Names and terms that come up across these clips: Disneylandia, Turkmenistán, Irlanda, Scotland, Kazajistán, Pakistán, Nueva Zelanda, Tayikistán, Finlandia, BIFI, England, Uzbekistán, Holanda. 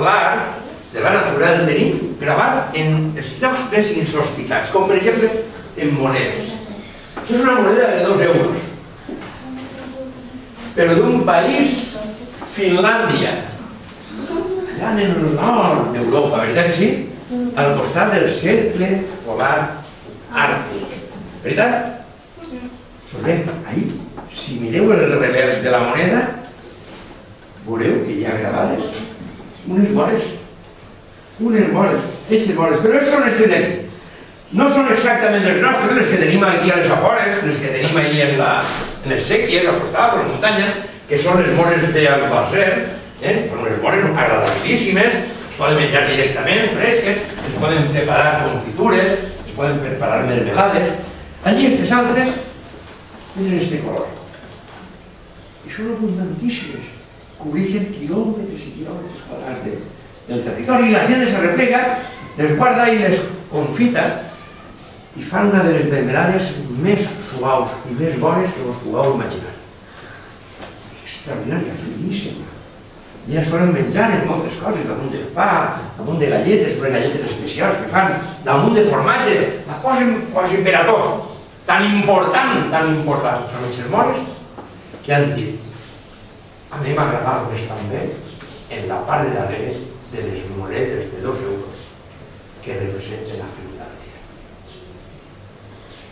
l'art de la natura el tenim gravat en els llocs més insospitats, com per exemple en monedes. Això és una moneda de 2 euros, però d'un país, Finlàndia, allà en el nord d'Europa, veritat que sí? Al costat del cercle polar àrtic, veritat? Doncs bé, ahí, si mireu el revers de la moneda, veureu que hi ha gravades unes vores, aquestes vores, però aquestes són les que tenim. No són exactament les nostres, les que tenim aquí a les afores, les que tenim allí en les sèquies, al costat, a la muntanya, que són les vores d'Albaicín, són unes vores agradabilíssimes, es poden menjar directament, fresques, es poden preparar confitures, es poden preparar mermelades. Allí, aquestes altres, tenen aquest color. I són abundantíssimes, cobreixen quilòmetres i quilòmetres quadrats de del territori, i la gent les arreplega, les guarda i les confita i fan una de les mermelades més suaus i més bones que us pugueu imaginar. Extraordinària, finíssima. I ja solen menjar en moltes coses, damunt del pa, damunt de galletes, unes galletes especials que fan, damunt de formatge, la posen quasi per a tot. Tan important són les sermones que han dit: anem a gravar-les també en la part de darrere de les monedes de 2 euros que representen la Finlandia.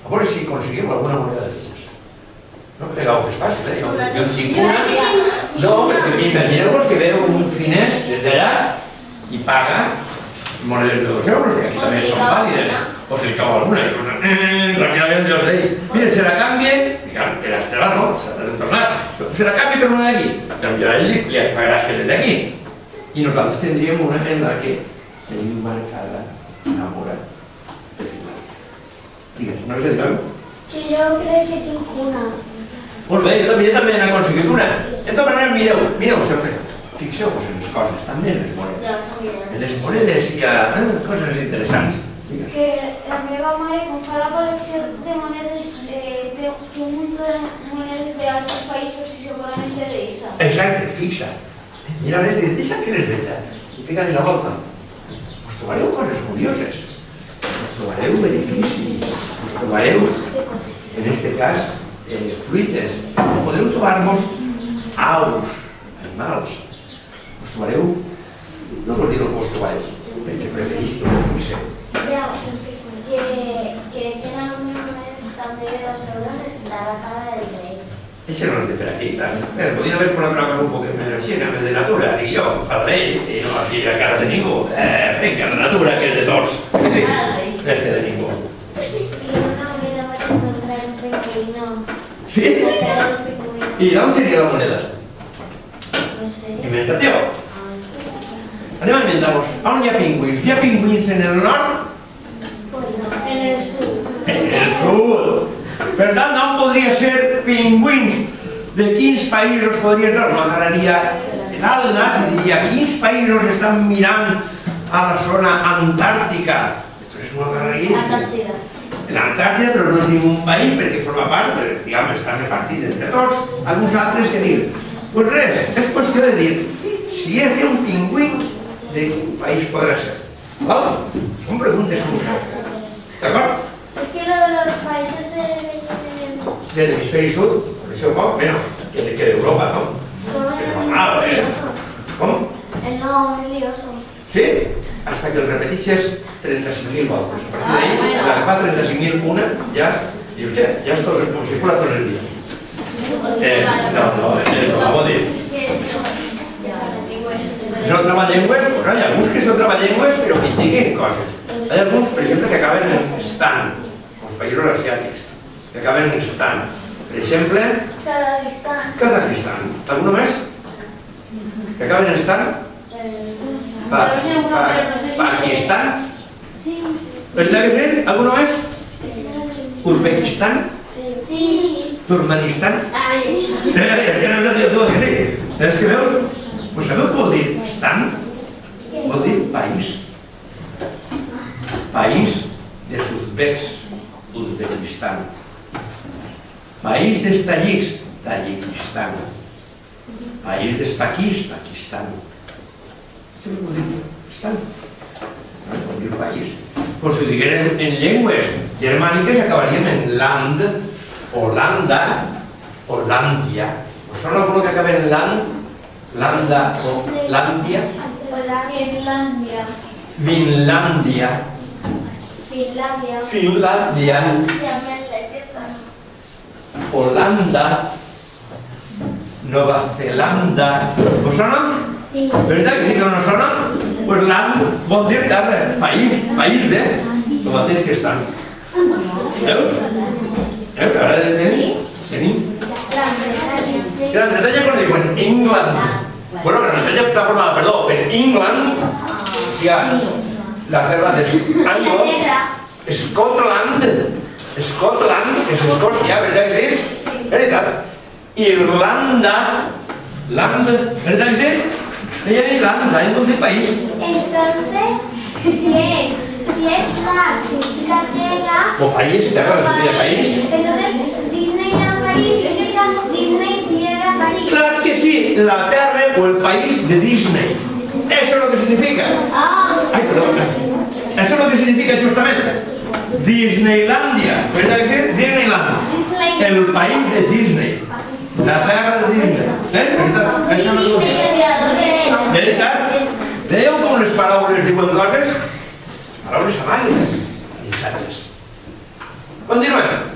A veure si aconseguim alguna moneda d'aquestes. No cregueu que és fàcil, jo en tinc una. No, perquè tinc 20 euros que veu un finès des d'allà i paga monedes de 2 euros, que aquí també són vàlides. O si li cau alguna cosa, ràpidament jo els deia: mira, se la canvia, que l'estelà no, se l'ha tornat, se la canvia per una d'aquí. Doncs jo a ell li fa gràcia des d'aquí. I nosaltres tindríem una en la que tenim marcada una mora de Finlàndia. Digues, no sé si veu? Que jo crec que tinc una. Molt bé, jo també n'he aconseguit una. De tota manera, mireu sempre. Fixeu-vos en les coses, també en les monedes. En les monedes hi ha coses interessants. Que la meva mare, com fa la col·lecció de monedes, té un munt de monedes d'altres països i segurament de l'ESA. Exacte, fixa't. Mira, deixa'm que les veja i pega-li la volta. Us trobareu coses curioses, us trobareu edificis, us trobareu, en este cas, fruites, podreu trobar-vos aus, animals, us trobareu, no vos direu que us trobeu, perquè preferís que us fixeu. Ja, que tenen moments també de 2 euros està la cara del rei. Això no és de per aquí, clar. Podien haver posat una cosa un poquet més així, més de natura, dic jo, per rei, i no aquí a cara de ningú. Vinga, la natura, que és de tots, sí, no és que de ningú. I una moneda va encontrar un pingüino. Sí? I d'on seria la moneda? No sé. Inventació. Anem a inventar-vos. On hi ha pingüins? Hi ha pingüins en el nord? En el sud. En el sud. Per tant, no podria ser pingüins. De quins països podria ser? No m'agradaria l'Alda, si diria quins països estan mirant a la zona antàrtica. Després no m'agradaria. L'Antàrtida. L'Antàrtida, però no és ningú país, perquè forma part, diguem, està repartit entre tots. Alguns altres que dir. Doncs res, és qüestió de dir si és un pingüí, de quin país podrà ser. Són preguntes curioses. D'acord? És que els països de l'hemisferi sud, per això poc menys que d'Europa, no? És normal, Com? El nom és lioso. Sí? Hasta que el repetixes 35.000 voltes. A partir d'ahí, l'agafar 35.000 una, ja és tot el possible tot el dia. No, la vol dir. No traballengues, doncs hi ha alguns que són traballengues però que indiquen coses. Hi ha alguns, per exemple, que acaben en estan, els països asiàtics, que acaben en estan. Per exemple, Kazajistán. Algú més? Que acaben en estan? Pakistán. Veritat que sí? Algú més? Uzbekistán. Turkmenistán. És que veus? Pues sabeu què vol dir estan? Vol dir país. País dels uzbeks, Uzbekistán. País dels tayiks, Tayikistán. País dels paquís, Pakistán. Este es el modelo protestante, ¿no? Cuando el país, pues si dijeran en lenguas germánicas acabarían en land, Holanda, Hollandia. ¿Os suena alguno que acabe en land, landa o landia? Finlandia. Finlandia. Finlandia. Finlandia. Holanda. Nueva Zelanda. ¿Os suena? Sí. ¿Verdad que sí que no nos suena? Pues land, vol dir terra, país, país de... El mateix que estan. Veus? Veus que ara tenim? Tenim? Gran Bretanya quan diuen England. Bueno, Gran Bretanya està formada, perdó, per England, o sigui, la terra de Anglaterra, Scotland, Scotland, és Escòcia, veritat que sí? Veritat. Irlanda, land, veritat que sí? Ella ni land, land no té país. Entonces, si es land, significa tierra. O país, tierra, significa país. Entonces, Disneyland París significa Disney Tierra París. Claro que sí, la tierra o el país de Disney. Eso es lo que significa. Ay, perdón. Eso es lo que significa justamente. Disneylandia, ¿verdad que sí? Disneyland. El país de Disney. La tierra de Disney. ¿Eh? ¿Verdad? Eso no lo digo. ¿Verdad? Veieu com les paraules diuen coses? Paraules amàries, missatges. Continuem.